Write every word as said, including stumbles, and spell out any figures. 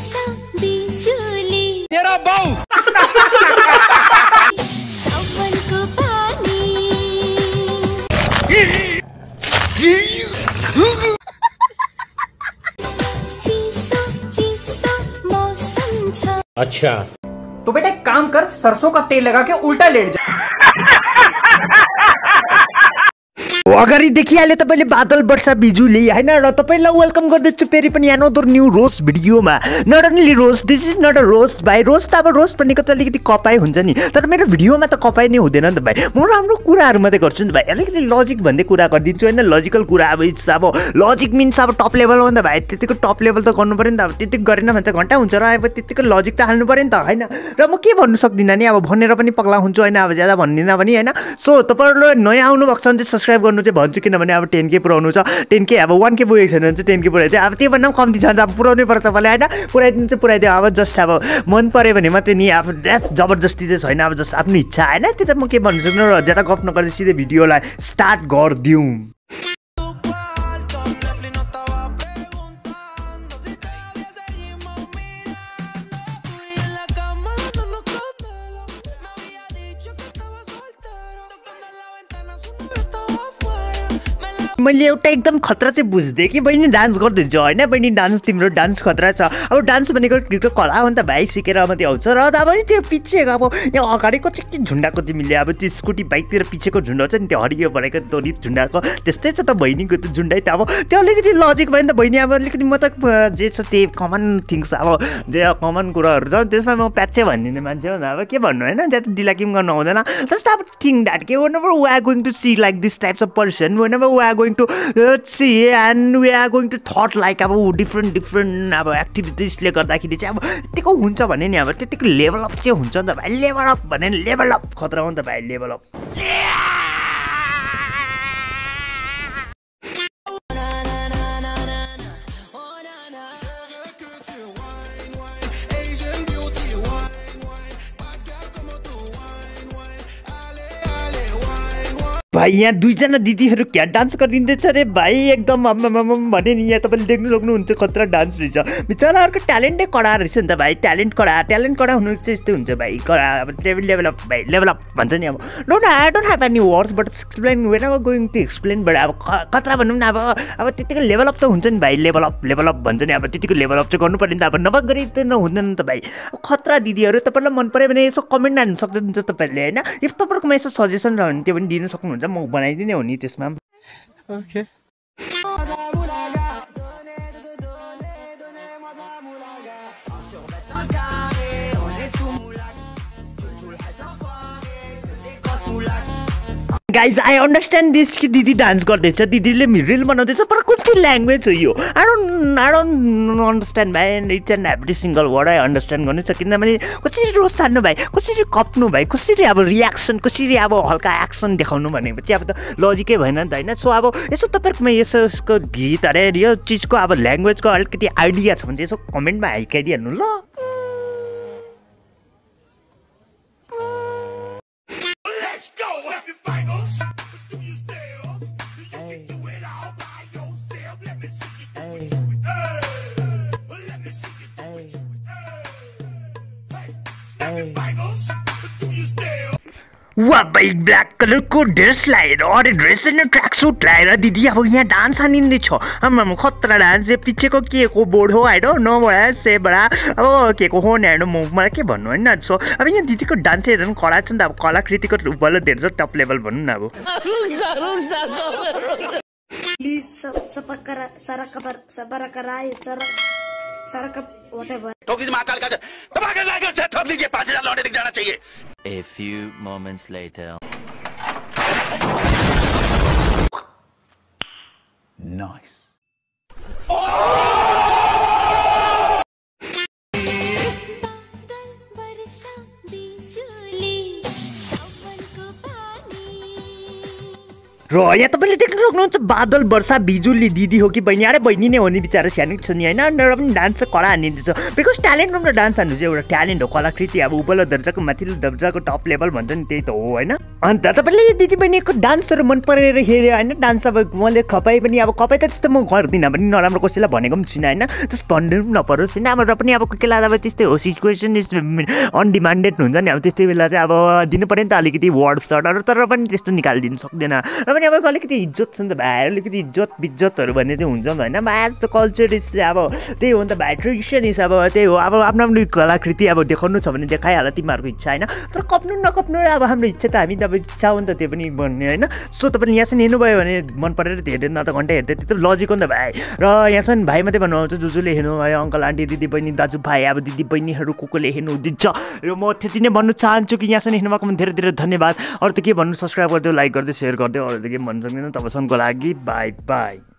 हमेशा बिजली तेरा बहू सावन को पानी अच्छा तो बेटा एक काम कर, सरसों का तेल लगा के उल्टा लेट जा। अगर देखी हाल्यो तपाईले बादल वर्षा बिजुली हैन र तपाईलाई वेलकम गर्दैछु फेरि पनि अनदर न्यू रोस्ट भिडियोमा। Not only roast, this is not a roast भाइ। रोस्ट त अब रोस्ट भनेको त अलिकति कपाई हुन्छ नि, तर मेरो भिडियोमा त कपाई नै हुँदैन नि त भाइ। म राम्रो कुराहरु मात्रै गर्छु नि भाइ, अलिकति लजिक भन्ने कुरा गर्दिन्छु हैन, लजिकल कुरा। अब इट्स अब लजिक मिन्स अब टप लेभल हो नि त भाइ, त्यतिको टप लेभल त गर्नु पर्यो नि त। अब त्यतिको गरेन भने त घण्टा हुन्छ र, अब त्यतिको लजिक त हाल्नु पर्यो नि त हैन। र म के भन्नु सक्दिन नि, अब भनेर पनि पक्ला हुन्छु हैन, अब ज्यादा भन्दिन पनि हैन। सो तपाईहरुले नयाँ आउनु भएको छ भने चाहिँ सब्स्क्राइब गर्नु भन्छु, किनभने अब टेन के पुऱ्याउनु छ। टेन के अब वान के पुगेको छैन भने चाहिँ टेन के पुऱ्याइदियो। अब त्योभन्दा पनि कम्ती छ भने अब पुऱ्याउनै पर्छ तपाईँले होइन, पुऱ्याइदिनु चाहिँ पुऱ्याइदियो। अब जस्ट अब मन पऱ्यो भने मात्रै नि, अब जबरजस्ती चाहिँ छैन। अब जस्ट आफ्नो इच्छा होइन, त्यो त म के भन्नु सक्दिनँ र। ज्यादा गफ नगरी सिधै भिडियोलाई स्टार्ट गरिदिउँ। मैले एउटा एकदम खतरा चाहिँ बुझ्दै कि बहिनी डान्स गरिदिन्छ होइन, बहिनी डान्स तिम्रो डान्स खतरा छ। अब डान्स भनेको कला हो नि त भाइ, सिकेर मात्रै आउँछ र। अब त्यो पिछेको अब यहाँ अगाडिको चाहिँ झुन्डाको तिमीले अब त्यो स्कुटी बाइकतिर पिछेको झुन्डा छ नि, त्यो हरियो भनेको दोरी झुन्डाको त्यस्तै छ त बहिनीको त्यो झुन्डै। त अब त्यो अलिकति लजिक भयो नि त बहिनी। अब अलिकति म त जे छ त्यही कमन थिङ्स, अब जे कमन कुराहरू छ त्यसमा म प्याचे भनिदिने मान्छे हो। अब के भन्नु होइन, त्यहाँ त दिलाकिम गर्नु हुँदैन। जस्तै अब थिङ द्याट के whatever we are going to see like this types of person, whatever we are going to let's see and we are going to thought like about different different अब activities ले गर्दाखेरि चाहिँ अब त्यतिको हुन्छ भने नि, अब त्यतिको लेभल अप चाहिँ हुन्छ नि त भाइ। लेभल अप भने लेभल अप खतरा हो नि त भाइ, लेभल अप। भाइ यहाँ दुईजना दिदीहरू क्या डान्स गरिदिँदैछ अरे भाइ, एकदम आम्मामाम भने नि। यहाँ तपाईँले देख्नु सक्नुहुन्छ खतरा डान्स रहेछ, बिचराहरूको ट्यालेन्टै कडा रहेछ नि त भाइ। ट्यालेन्ट कडा, ट्यालेन्ट कडा हुनु चाहिँ यस्तै हुन्छ भाइ, कडा। अब लेभल लेभल अप भाइ, लेभल अप भन्छ नि। अब no no I don't have any words but explain, whenever going to explain. But अब खतरा भनौँ न, अब अब त्यतिको लेभल अप त हुन्छ नि भाइ, लेभल अप लेभल अप भन्छ नि। अब त्यतिको लेभल अप चाहिँ गर्नुपर्ने नि त, अब नभए गरी त नहुँदैन नि त भाइ। खतरा दिदीहरू तपाईँलाई मन पऱ्यो भने यसो कमेन्ट हाल्नु सक्नुहुन्छ तपाईँहरूले होइन। इफ तपाईँहरूकोमा यसो सजेसन रह्यो भने त्यो पनि दिन सक्नुहुन्छ, म बनाइदिने हो नि त्यसमा। Okay guys, I understand this कि दिदी डान्स गर्दैछ, दिदीले रिल बनाउँदैछ, तर कुन चाहिँ ल्याङ्ग्वेज हो यो? I don't I don't understand भाइ, each and every single word I understand गर्नु छ। किनभने कसरी रोज थाल्नु भाइ, कसरी कप्नु भाइ, कसरी अब रियाक्सन, कसरी अब हल्का एक्सन देखाउनु भनेपछि अब त लजिकै भएन नि त होइन। सो अब यसो तपाईँहरूकोमा यसो यसको गीत अरे यो चिजको अब ल्याङ्ग्वेजको अलिकति आइडिया छ भने चाहिँ यसो कमेन्टमा हाइकाइदिइहाल्नु ल। वाह भाइ, ब्ल्याक कलरको ड्रेस लगाएर, अरे ड्रेस होइन ट्र्याक सुट लगाएर दिदी अब यहाँ डान्स हानिँदैछ। आम्मामा खतरा डान्स, पिछेको के को बोर्ड हो आइडो नभए से बडा अब के को हो न्यानो म मलाई के भन्नु होइन। सो अब यहाँ दिदीको डान्स हेरेर पनि कडा छ नि त, अब कलाकृतिको उपलब्ध हेरेर टप लेभल भनौँ न। अब प्लिज ठोक लीजिए, पाँच हजार लौटे दिख जाना चाहिए। A few moments later. Nice. र यहाँ तपाईँले देख्न सक्नुहुन्छ बादल वर्षा बिजुली दिदी हो कि बहिनी। अरे बहिनी नै हो नि बिचारा, सानो छ नि होइन। र पनि डान्स कला हानिदिन्छ बिकज ट्यालेन्ट र डान्स हान्नु चाहिँ एउटा ट्यालेन्ट हो, कलाकृति। अब उपल्लो दर्जाको माथिल्लो दर्जाको टप लेभल भन्छ नि, त्यही त हो होइन। अन्त तपाईँले दिदी बहिनीको डान्सहरू मन परेर हेऱ्यो होइन। डान्स अब मैले खपाइ पनि, अब खपाइ त त्यस्तो म गर्दिनँ पनि, नराम्रो कसैलाई भनेको पनि छुइनँ होइन, त्यस भन्नु पनि नपरोस् होइन। अब र पनि अब कोही बेला अब त्यस्तै हो, सिचुएसन इज अनडिमान्डेड हुन्छ नि। अब त्यस्तै बेला चाहिँ अब दिनु पऱ्यो नि त अलिकति वर्ड सर्टहरू, तर पनि त्यस्तो निकालिदिनु सक्दैन। र पनि अब अलिकति इज्जत छ नि त भाइ, अलिकति इज्जत बिज्जतहरू भन्ने चाहिँ हुन्छ नि त होइन। भाइ त कल्चर इज अब त्यही हो नि त भाइ, ट्रेडिसन इज अब त्यही हो। अब आफ्नो आफ्नो कलाकृति अब देखाउनु छ भने देखाइहाल, तिमीहरूको इच्छा होइन। तर कप्नु नकप्नु अब हाम्रो इच्छा त हामी त अब इच्छा हो नि त, त्यो पनि भन्ने होइन। सो तपाईँले यहाँसम्म हेर्नुभयो भने मन परेर हेर्दै न त घन्टा हेर्दै, त्यो त लजिक हो नि त भाइ। र यहाँसम्म भाइ मात्रै भन्नुहुन्छ, जो जोले हेर्नुभयो अङ्कल आन्टी दिदी बहिनी दाजु भाइ, अब दिदी बहिनीहरू को कोले हेर्नुहुँदैछ र म त्यति नै भन्नु चाहन्छु कि यहाँसम्म हेर्नुभएको पनि धेरै धेरै धन्यवाद। अरू त के भन्नु, सब्सक्राइब गरिदियो, लाइक गरिदियो, सेयर गरिदियो। अरू त के भन्न सक्दिनँ। तपाईँसँगको लागि बाई बाई।